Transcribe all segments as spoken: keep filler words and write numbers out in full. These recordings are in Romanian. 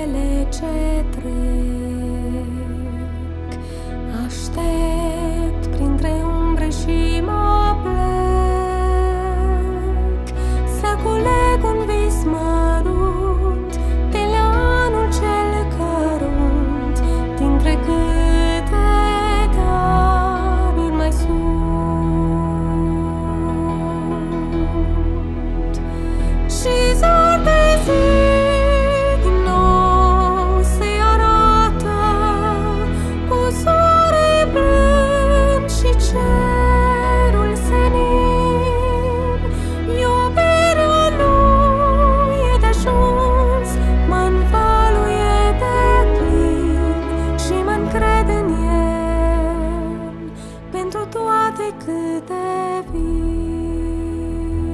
cele ce trec. Aștept printre umbre și mă plec să culeg un vis mărunt de la anul cel cărunt, dintre câte daruri mai sunt. Și zar de zi cât de vin.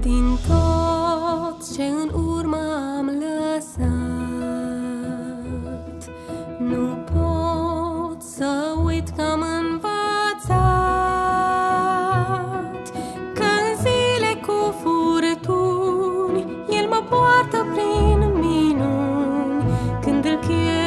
Din tot ce în urmă am lăsat, nu pot să uit că am învățat că în zile cu furtuni el mă poartă prin minuni când îl chem.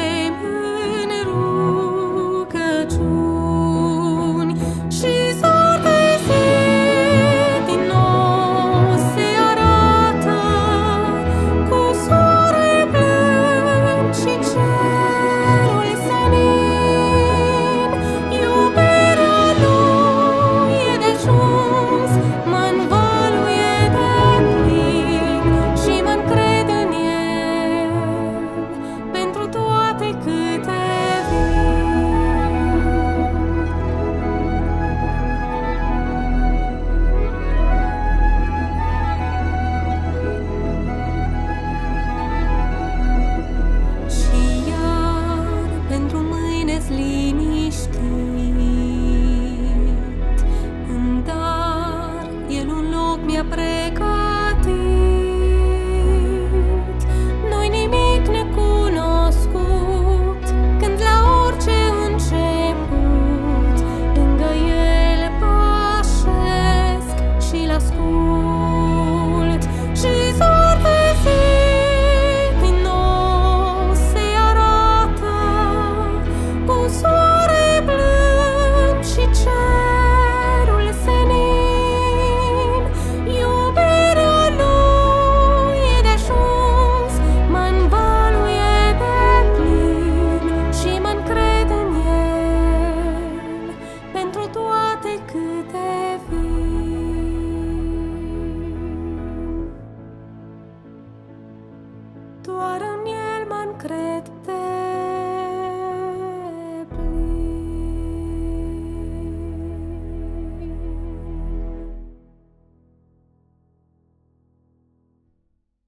Mi-a pregătit. Nu-i nimic necunoscut când la orice început lângă el pășesc și-l ascult. Și zor de zi din nou se arată, cu soare blând și cer. Doar în el mă încred.